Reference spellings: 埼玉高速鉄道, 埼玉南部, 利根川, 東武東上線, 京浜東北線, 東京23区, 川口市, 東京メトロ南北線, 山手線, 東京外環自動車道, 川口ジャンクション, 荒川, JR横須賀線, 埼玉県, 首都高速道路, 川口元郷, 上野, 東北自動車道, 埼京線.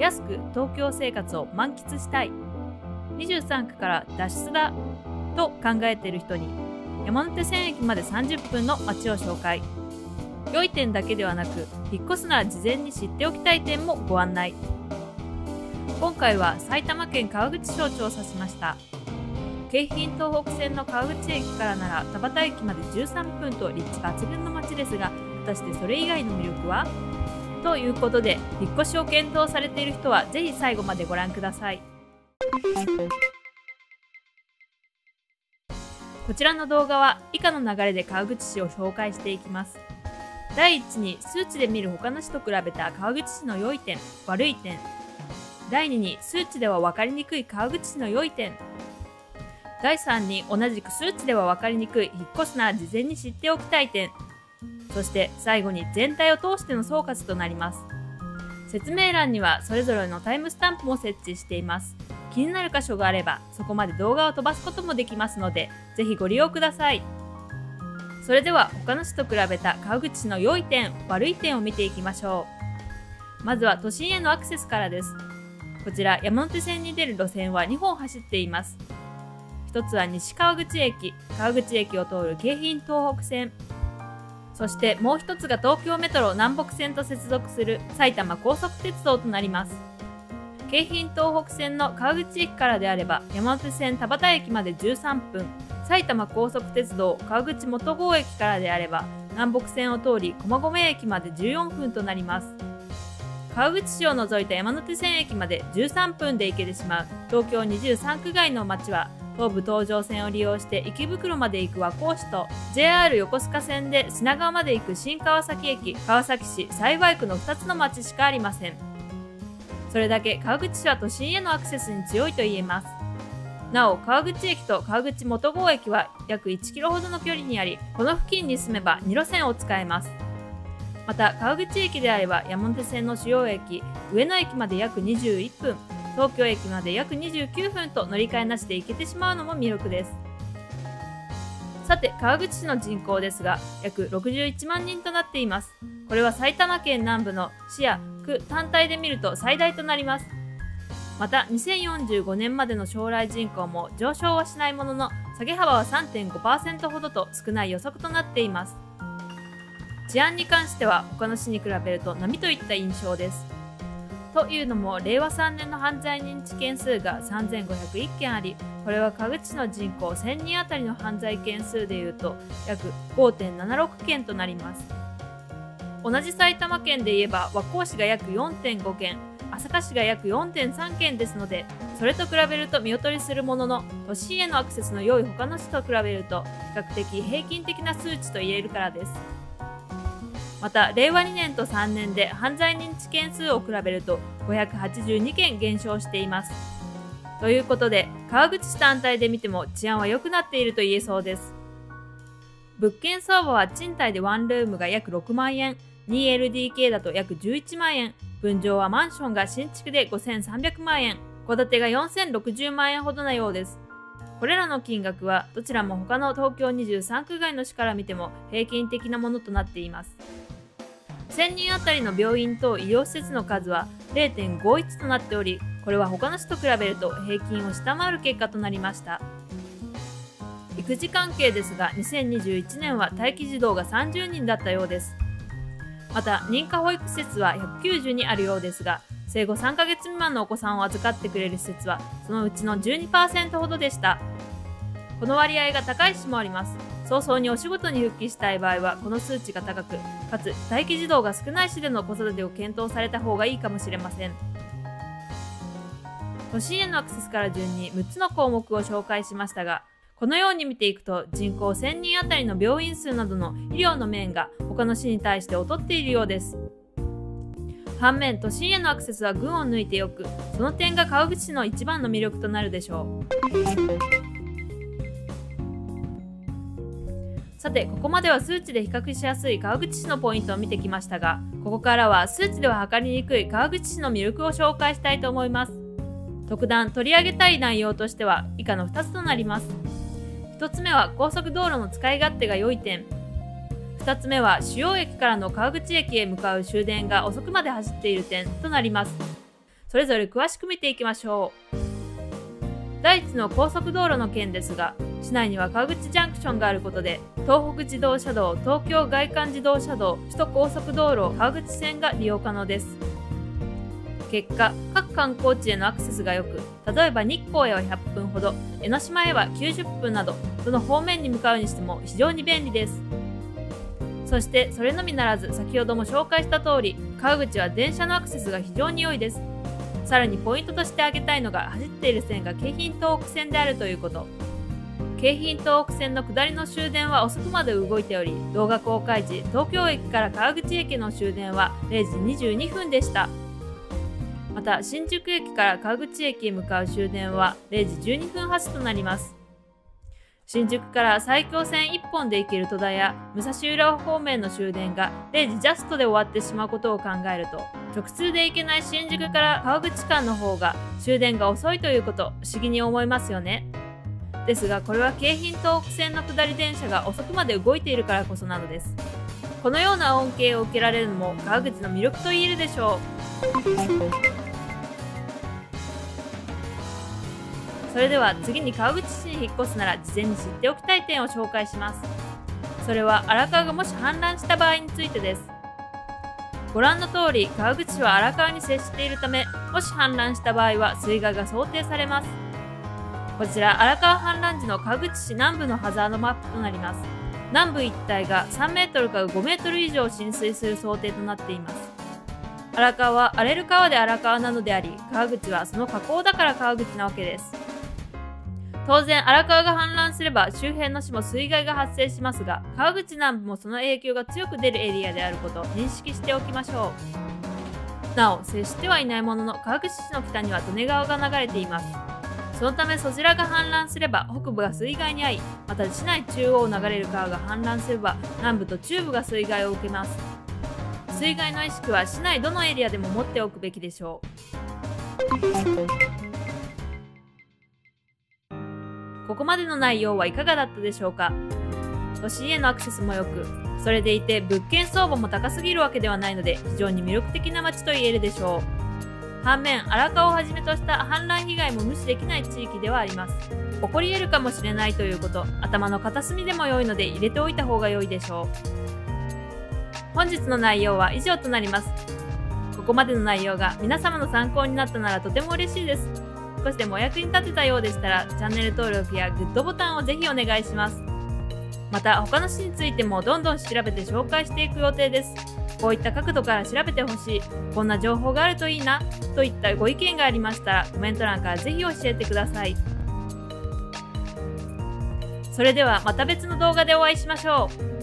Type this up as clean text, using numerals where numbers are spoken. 安く東京生活を満喫したい、23区から脱出だと考えている人に山手線駅まで30分の街を紹介。良い点だけではなく、引っ越すなら事前に知っておきたい点もご案内。今回は埼玉県川口市を調査しました。京浜東北線の川口駅からなら田端駅まで13分と立地抜群の街ですが、果たしてそれ以外の魅力は？ということで、引っ越しを検討されている人はぜひ最後までご覧ください。こちらの動画は以下の流れで川口市を紹介していきます。第1に数値で見る他の市と比べた川口市の良い点、悪い点。第2に数値では分かりにくい川口市の良い点。第3に同じく数値では分かりにくい引っ越すなら事前に知っておきたい点。そして最後に全体を通しての総括となります。説明欄にはそれぞれのタイムスタンプも設置しています。気になる箇所があればそこまで動画を飛ばすこともできますので、ぜひご利用ください。それでは他の市と比べた川口市の良い点、悪い点を見ていきましょう。まずは都心へのアクセスからです。こちら山手線に出る路線は2本走っています。一つは西川口駅、川口駅を通る京浜東北線。そしてもう一つが東京メトロ南北線と接続する埼玉高速鉄道となります。京浜東北線の川口駅からであれば山手線田端駅まで13分、埼玉高速鉄道川口元郷駅からであれば南北線を通り駒込駅まで14分となります。川口市を除いた山手線駅まで13分で行けてしまう東京23区外の街は、東武東上線を利用して池袋まで行く和光市と JR 横須賀線で品川まで行く新川崎駅、川崎市、幸区の2つの町しかありません。それだけ川口市は都心へのアクセスに強いと言えます。なお川口駅と川口元郷駅は約1キロほどの距離にあり、この付近に住めば2路線を使えます。また川口駅であれば山手線の主要駅、上野駅まで約21分。東京駅まで約29分と乗り換えなしで行けてしまうのも魅力です。さて川口市の人口ですが、約61万人となっています。これは埼玉県南部の市や区単体で見ると最大となります。また2045年までの将来人口も上昇はしないものの、下げ幅は 3.5% ほどと少ない予測となっています。治安に関しては他の市に比べると波といった印象です。というのも令和3年の犯罪認知件数が3501件あり、これは川口市の人口1000人あたりの犯罪件数でいうと約 5.76 件となります。同じ埼玉県で言えば和光市が約 4.5 件、朝霞市が約 4.3 件ですので、それと比べると見劣りするものの、都心へのアクセスの良い他の市と比べると比較的平均的な数値と言えるからです。また令和2年と3年で犯罪認知件数を比べると582件減少しています。ということで川口市単体で見ても治安は良くなっていると言えそうです。物件相場は賃貸でワンルームが約6万円、2LDK だと約11万円、分譲はマンションが新築で5300万円、戸建てが4060万円ほどなようです。これらの金額はどちらも他の東京23区外の市から見ても平均的なものとなっています。1000人あたりの病院等医療施設の数は 0.51 となっており、これは他の市と比べると平均を下回る結果となりました。育児関係ですが、2021年は待機児童が30人だったようです。また認可保育施設は192あるようですが、生後3ヶ月未満のお子さんを預かってくれる施設はそのうちの 12% ほどでした。この割合が高い市もあります。早々にお仕事に復帰したい場合はこの数値が高く、かつ待機児童が少ない市での子育てを検討された方がいいかもしれません。都心へのアクセスから順に6つの項目を紹介しましたが、このように見ていくと人口1000人あたりの病院数などの医療の面が他の市に対して劣っているようです。反面都心へのアクセスは群を抜いてよく、その点が川口市の一番の魅力となるでしょう。さてここまでは数値で比較しやすい川口市のポイントを見てきましたが、ここからは数値では測りにくい川口市の魅力を紹介したいと思います。特段取り上げたい内容としては以下の2つとなります。1つ目は高速道路の使い勝手が良い点。2つ目は主要駅からの川口駅へ向かう終電が遅くまで走っている点となります。それぞれ詳しく見ていきましょう。第1の高速道路の件ですが、市内には川口ジャンクションがあることで、東北自動車道、東京外環自動車道、首都高速道路、川口線が利用可能です。結果、各観光地へのアクセスが良く、例えば日光へは100分ほど、江ノ島へは90分など、どの方面に向かうにしても非常に便利です。そして、それのみならず、先ほども紹介した通り、川口は電車のアクセスが非常に良いです。さらにポイントとして挙げたいのが、走っている線が京浜東北線であるということ。京浜東北線の下りの終電は遅くまで動いており、動画公開時、東京駅から川口駅の終電は0時22分でした。また、新宿駅から川口駅へ向かう終電は0時12分発となります。新宿から埼京線1本で行ける戸田や武蔵浦和方面の終電が0時ジャストで終わってしまうことを考えると、直通で行けない新宿から川口間の方が終電が遅いということ、不思議に思いますよね。ですが、これは京浜東北線の下り電車が遅くまで動いているからこそなのです。このような恩恵を受けられるのも川口の魅力と言えるでしょう。それでは次に川口市に引っ越すなら事前に知っておきたい点を紹介します。それは荒川がもし氾濫した場合についてです。ご覧の通り、川口市は荒川に接しているため、もし氾濫した場合は水害が想定されます。こちら荒川氾濫時の川口市南部のハザードマップとなります。南部一帯が3メートルから5メートル以上浸水する想定となっています。荒川は荒れる川で荒川なのであり、川口はその河口だから川口なわけです。当然、荒川が氾濫すれば周辺の市も水害が発生しますが、川口南部もその影響が強く出るエリアであることを認識しておきましょう。なお、接してはいないものの、川口市の北には利根川が流れています。そのため、そちらが氾濫すれば北部が水害に遭い、また市内中央を流れる川が氾濫すれば南部と中部が水害を受けます。水害の意識は市内どのエリアでも持っておくべきでしょう。ここまでの内容はいかがだったでしょうか。都心へのアクセスも良く、それでいて物件相場も高すぎるわけではないので、非常に魅力的な街と言えるでしょう。反面、荒川をはじめとした氾濫被害も無視できない地域ではあります。起こり得るかもしれないということ、頭の片隅でも良いので入れておいた方が良いでしょう。本日の内容は以上となります。ここまでの内容が皆様の参考になったならとても嬉しいです。少しでもお役に立てたようでしたら、チャンネル登録やグッドボタンをぜひお願いします。また、他の市についてもどんどん調べて紹介していく予定です。こういった角度から調べてほしい、こんな情報があるといいなといったご意見がありましたら、コメント欄からぜひ教えてください。それではまた別の動画でお会いしましょう。